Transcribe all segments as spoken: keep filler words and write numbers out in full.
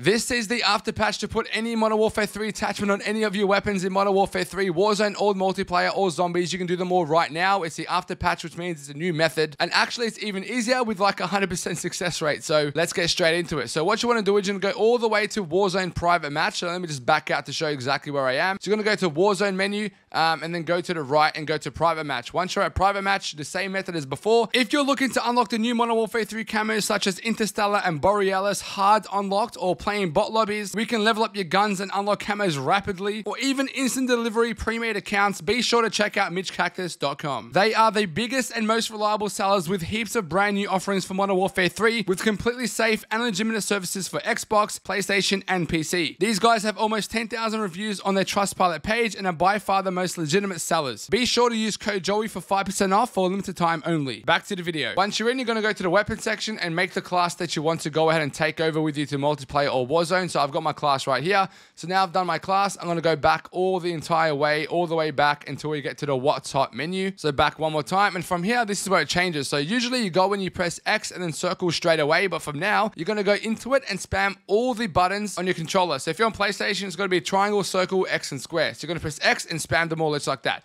This is the after patch to put any Modern Warfare three attachment on any of your weapons in Modern Warfare three, Warzone, old multiplayer, or zombies. You can do them all right now. It's the after patch, which means it's a new method. And actually, it's even easier with like one hundred percent success rate. So let's get straight into it. So what you want to do is you're going to go all the way to Warzone Private Match. So let me just back out to show you exactly where I am. So you're going to go to Warzone menu um, and then go to the right and go to Private Match. Once you're at Private Match, the same method as before. If you're looking to unlock the new Modern Warfare three camos such as Interstellar and Borealis, hard unlocked, or playing bot lobbies, we can level up your guns and unlock camos rapidly, or even instant delivery pre-made accounts, be sure to check out mitch cactus dot com. They are the biggest and most reliable sellers with heaps of brand new offerings for Modern Warfare three, with completely safe and legitimate services for Xbox, PlayStation, and P C. These guys have almost ten thousand reviews on their Trustpilot page and are by far the most legitimate sellers. Be sure to use code Joey for five percent off for a limited time only. Back to the video. Once you're in, you're going to go to the weapon section and make the class that you want to go ahead and take over with you to multiplayer or Warzone. So I've got my class right here. So now I've done my class, I'm going to go back all the entire way, all the way back until we get to the what's hot menu. So back one more time, and from here, this is where it changes. So usually you go when you press X and then circle straight away, but from now you're going to go into it and spam all the buttons on your controller. So if you're on PlayStation, it's going to be triangle, circle, X, and square. So you're going to press X and spam them all just like that.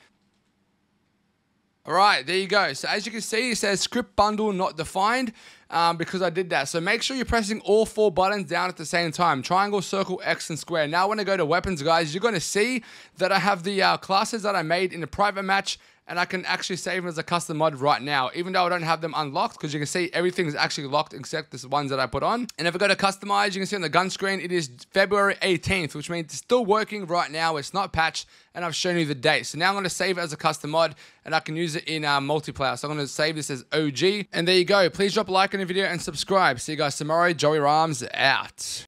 All right, there you go. So as you can see, it says script bundle not defined. Um, because I did that. So make sure you're pressing all four buttons down at the same time. Triangle, circle, X, and square. Now when I go to weapons, guys, you're going to see that I have the uh, classes that I made in the private match, and I can actually save them as a custom mod right now, even though I don't have them unlocked, because you can see everything's actually locked except the ones that I put on. And if I go to customize, you can see on the gun screen, it is February eighteenth, which means it's still working right now. It's not patched, and I've shown you the date. So now I'm going to save it as a custom mod, and I can use it in uh, multiplayer. So I'm going to save this as O G. And there you go. Please drop a like on the video and subscribe. See you guys tomorrow. Joey Rams out.